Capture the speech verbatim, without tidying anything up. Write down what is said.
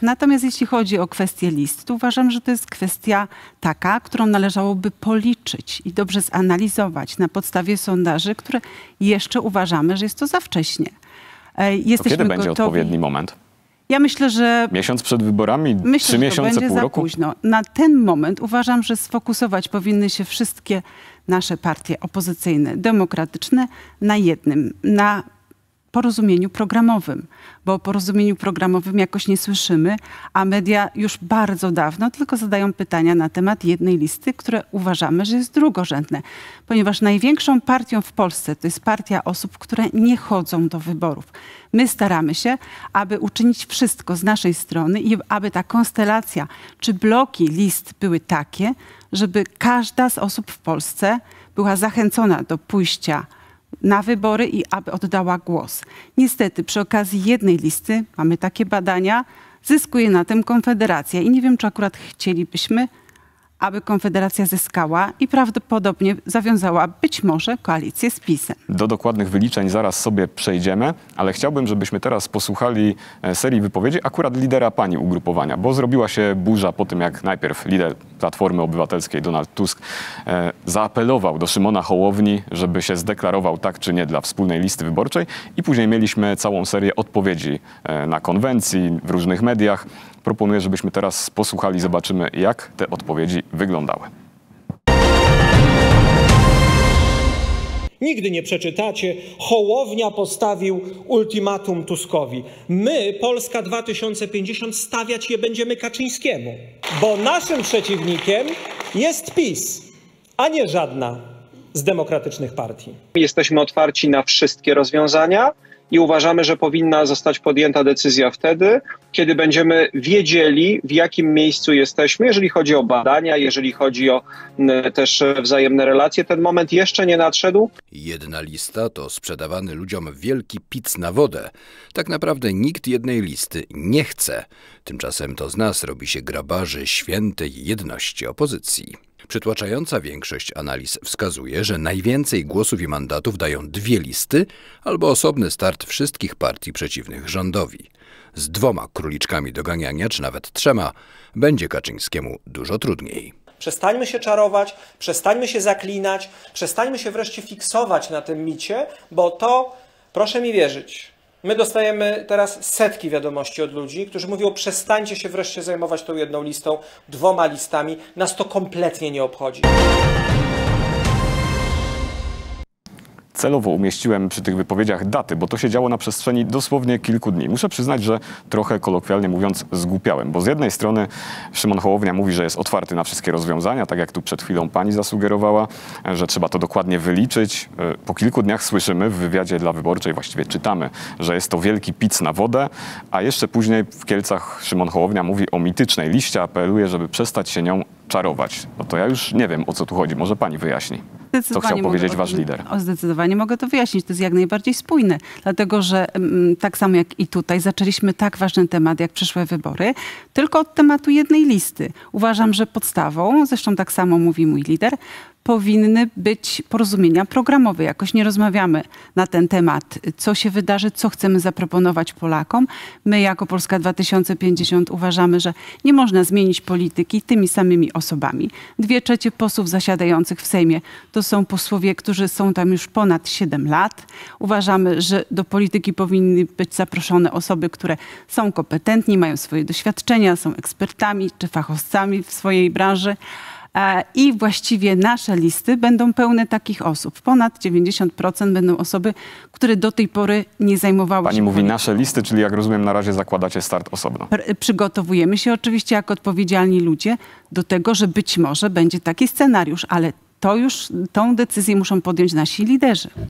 tak. Natomiast jeśli chodzi o kwestię list, to uważam, że to jest kwestia taka, którą należałoby policzyć i dobrze zanalizować na podstawie sondaży, które jeszcze uważamy, że jest to za wcześnie. Jesteśmy to kiedy będzie gotowi... odpowiedni moment? Ja myślę, że... Miesiąc przed wyborami, myślę, trzy miesiące, pół roku? Myślę, że to będzie za późno. Na ten moment uważam, że sfokusować powinny się wszystkie nasze partie opozycyjne, demokratyczne na jednym, na porozumieniu programowym, bo o porozumieniu programowym jakoś nie słyszymy, a media już bardzo dawno tylko zadają pytania na temat jednej listy, które uważamy, że jest drugorzędne, ponieważ największą partią w Polsce to jest partia osób, które nie chodzą do wyborów. My staramy się, aby uczynić wszystko z naszej strony i aby ta konstelacja czy bloki list były takie, żeby każda z osób w Polsce była zachęcona do pójścia na wybory i aby oddała głos. Niestety przy okazji jednej listy, mamy takie badania, zyskuje na tym Konfederacja i nie wiem, czy akurat chcielibyśmy, aby Konfederacja zyskała i prawdopodobnie zawiązała być może koalicję z PiS-em. Do dokładnych wyliczeń zaraz sobie przejdziemy, ale chciałbym, żebyśmy teraz posłuchali serii wypowiedzi akurat lidera pani ugrupowania, bo zrobiła się burza po tym, jak najpierw lider Platformy Obywatelskiej Donald Tusk e, zaapelował do Szymona Hołowni, żeby się zdeklarował tak czy nie dla wspólnej listy wyborczej i później mieliśmy całą serię odpowiedzi e, na konwencji, w różnych mediach. Proponuję, żebyśmy teraz posłuchali, zobaczymy, jak te odpowiedzi wyglądały. Nigdy nie przeczytacie. Hołownia postawił ultimatum Tuskowi. My, Polska dwa tysiące pięćdziesiąt, stawiać je będziemy Kaczyńskiemu, bo naszym przeciwnikiem jest PiS, a nie żadna z demokratycznych partii. Jesteśmy otwarci na wszystkie rozwiązania i uważamy, że powinna zostać podjęta decyzja wtedy, kiedy będziemy wiedzieli, w jakim miejscu jesteśmy, jeżeli chodzi o badania, jeżeli chodzi o też wzajemne relacje. Ten moment jeszcze nie nadszedł. Jedna lista to sprzedawany ludziom wielki pic na wodę. Tak naprawdę nikt jednej listy nie chce. Tymczasem to z nas robi się grabarzy świętej jedności opozycji. Przytłaczająca większość analiz wskazuje, że najwięcej głosów i mandatów dają dwie listy albo osobny start wszystkich partii przeciwnych rządowi. Z dwoma króliczkami doganiania, czy nawet trzema, będzie Kaczyńskiemu dużo trudniej. Przestańmy się czarować, przestańmy się zaklinać, przestańmy się wreszcie fiksować na tym micie, bo to, proszę mi wierzyć, my dostajemy teraz setki wiadomości od ludzi, którzy mówią, przestańcie się wreszcie zajmować tą jedną listą, dwoma listami, nas to kompletnie nie obchodzi. Celowo umieściłem przy tych wypowiedziach daty, bo to się działo na przestrzeni dosłownie kilku dni. Muszę przyznać, że trochę kolokwialnie mówiąc zgłupiałem, bo z jednej strony Szymon Hołownia mówi, że jest otwarty na wszystkie rozwiązania, tak jak tu przed chwilą pani zasugerowała, że trzeba to dokładnie wyliczyć. Po kilku dniach słyszymy w wywiadzie dla Wyborczej, właściwie czytamy, że jest to wielki pic na wodę, a jeszcze później w Kielcach Szymon Hołownia mówi o mitycznej liście, apeluje, żeby przestać się nią czarować. No to ja już nie wiem, o co tu chodzi, może pani wyjaśni. Co chciał powiedzieć wasz lider? O, zdecydowanie mogę to wyjaśnić. To jest jak najbardziej spójne. Dlatego, że m, tak samo jak i tutaj zaczęliśmy tak ważny temat jak przyszłe wybory, tylko od tematu jednej listy. Uważam, że podstawą, zresztą tak samo mówi mój lider, powinny być porozumienia programowe. Jakoś nie rozmawiamy na ten temat, co się wydarzy, co chcemy zaproponować Polakom. My jako Polska dwa tysiące pięćdziesiąt uważamy, że nie można zmienić polityki tymi samymi osobami. Dwie trzecie posłów zasiadających w Sejmie to są posłowie, którzy są tam już ponad siedem lat. Uważamy, że do polityki powinny być zaproszone osoby, które są kompetentni, mają swoje doświadczenia, są ekspertami czy fachowcami w swojej branży. I właściwie nasze listy będą pełne takich osób. Ponad dziewięćdziesiąt procent będą osoby, które do tej pory nie zajmowały Pani się... Pani mówi polityką. Nasze listy, czyli jak rozumiem na razie zakładacie start osobno. Pr- przygotowujemy się oczywiście jako odpowiedzialni ludzie do tego, że być może będzie taki scenariusz, ale to już tą decyzję muszą podjąć nasi liderzy.